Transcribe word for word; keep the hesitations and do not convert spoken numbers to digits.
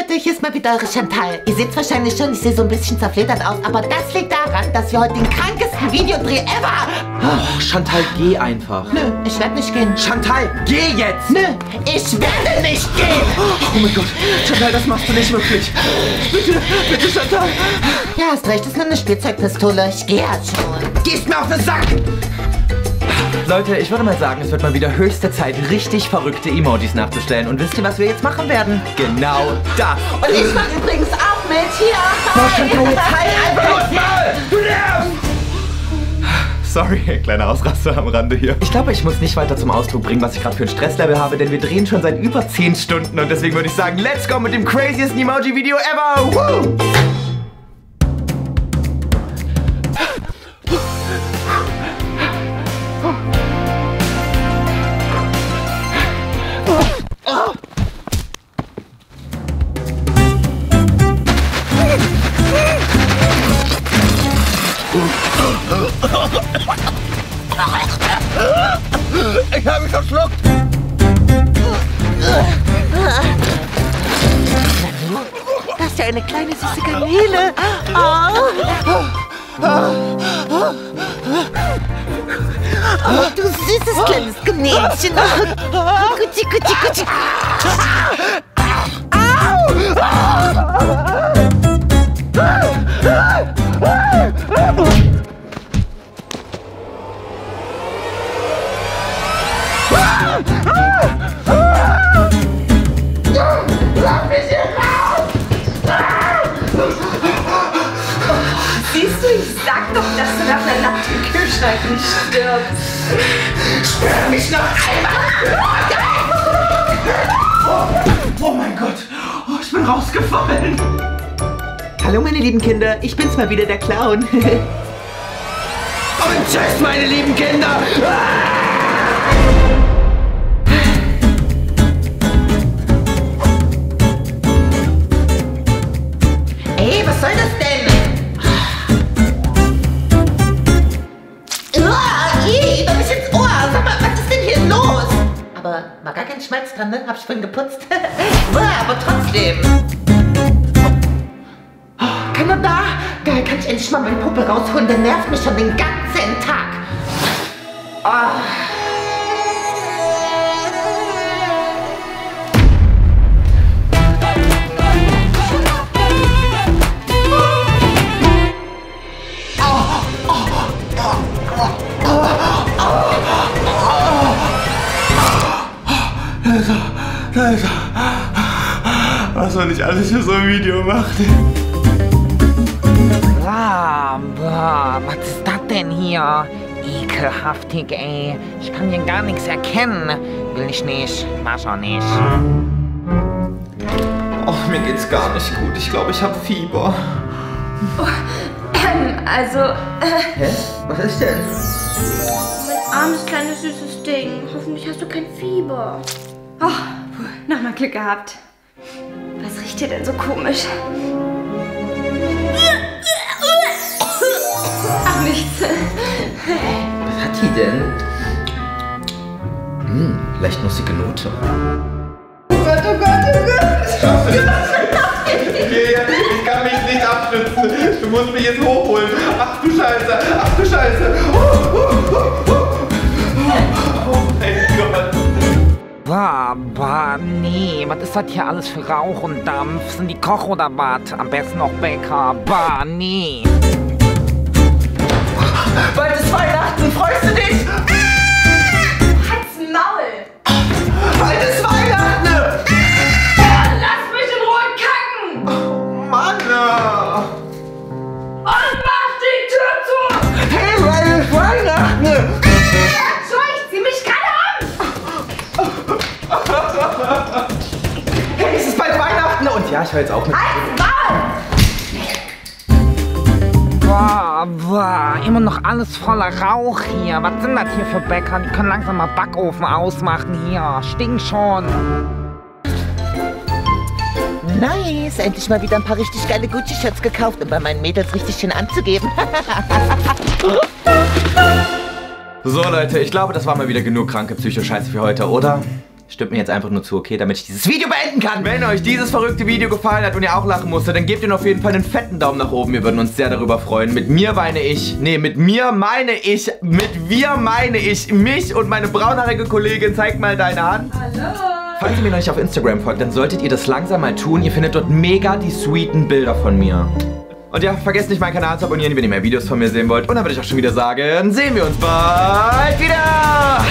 Leute, hier ist mal wieder eure Chantal. Ihr seht es wahrscheinlich schon, ich sehe so ein bisschen zerfledert aus, aber das liegt daran, dass wir heute den krankesten Videodreh ever... Oh, Chantal, geh einfach. Nö, ich werde nicht gehen. Chantal, geh jetzt! Nö, ich werde nicht gehen! Oh mein Gott, Chantal, das machst du nicht wirklich. Bitte, bitte, Chantal. Ja, hast recht, das ist nur eine Spielzeugpistole. Ich gehe jetzt schon. Gehst mir auf den Sack! Leute, ich würde mal sagen, es wird mal wieder höchste Zeit, richtig verrückte Emojis nachzustellen. Und wisst ihr, was wir jetzt machen werden? Genau das. Und ich mache übrigens auch mit. Hier. Boah, Chantal, jetzt halt einfach mal. Du nervst. Sorry, kleiner Ausraster am Rande hier. Ich glaube, ich muss nicht weiter zum Ausdruck bringen, was ich gerade für ein Stresslevel habe, denn wir drehen schon seit über zehn Stunden. Und deswegen würde ich sagen, let's go mit dem craziesten Emoji-Video ever. Woo! Ich habe mich verschluckt. Das ist ja eine kleine süße Kanäle. Oh. Oh, du süßes kleines Kanälchen. Kutschi, kutschi, kutschi. Siehst du, ich sag doch, dass du nach der Nacht im Kühlschrank nicht stirbst. Sperr mich noch einmal! Oh, oh mein Gott, oh, ich bin rausgefallen. Hallo meine lieben Kinder, ich bin's mal wieder, der Clown. Und tschüss meine lieben Kinder. Hey, was soll das denn? Uah, ey, da bist jetzt Ohr. Sag mal, was ist denn hier los? Aber war gar kein Schmalz dran, ne? Hab ich vorhin geputzt. Uah, aber trotzdem. Oh, keiner da? Geil, kann ich endlich mal meine Puppe rausholen? Der nervt mich schon den ganzen Tag. Oh. Alter, was man nicht alles für so ein Video macht. Bam, bam, was ist das denn hier? Ekelhaftig, ey. Ich kann hier gar nichts erkennen. Will ich nicht, mach auch nicht. Oh, mir geht's gar nicht gut. Ich glaube, ich habe Fieber. Oh, ähm, also... Äh, Hä? Was ist denn? Mein armes, kleines, süßes Ding. Hoffentlich hast du kein Fieber. Oh, nochmal Glück gehabt. Was riecht dir denn so komisch? Ach, nichts. Was hat die denn? Hm, leicht nussige Note. Oh Gott, oh Gott, oh Gott. Ich kann mich nicht abstützen. Du musst mich jetzt hochholen. Ach du Scheiße, ach du Scheiße. Oh, oh, oh, oh. Barney, was ist das hier alles für Rauch und Dampf? Sind die Koch oder was? Am besten noch Bäcker. Barney. Bald ist Weihnachten, freust du dich? Halt's Maul! Bald ist Weihnachten! Ah, lass mich in Ruhe kacken! Oh, Mann! Und mach die Tür zu! Hey, bald ist Weihnachten! Hey, es ist bald Weihnachten und ja, ich höre jetzt auch mit. Boah, boah, immer noch alles voller Rauch hier. Was sind das hier für Bäcker? Die können langsam mal Backofen ausmachen hier. Stinkt schon. Nice, endlich mal wieder ein paar richtig geile Gucci-Shirts gekauft, um bei meinen Mädels richtig schön anzugeben. So Leute, ich glaube, das war mal wieder genug kranke Psycho-Scheiße für heute, oder? Stimmt mir jetzt einfach nur zu, okay, damit ich dieses Video beenden kann. Wenn euch dieses verrückte Video gefallen hat und ihr auch lachen musstet, dann gebt ihr auf jeden Fall einen fetten Daumen nach oben. Wir würden uns sehr darüber freuen. Mit mir meine ich, nee, mit mir meine ich, mit wir meine ich mich und meine braunhaarige Kollegin. Zeig mal deine Hand. Hallo. Falls ihr mir noch nicht auf Instagram folgt, dann solltet ihr das langsam mal tun. Ihr findet dort mega die sweeten Bilder von mir. Und ja, vergesst nicht meinen Kanal zu abonnieren, wenn ihr mehr Videos von mir sehen wollt. Und dann würde ich auch schon wieder sagen, sehen wir uns bald wieder!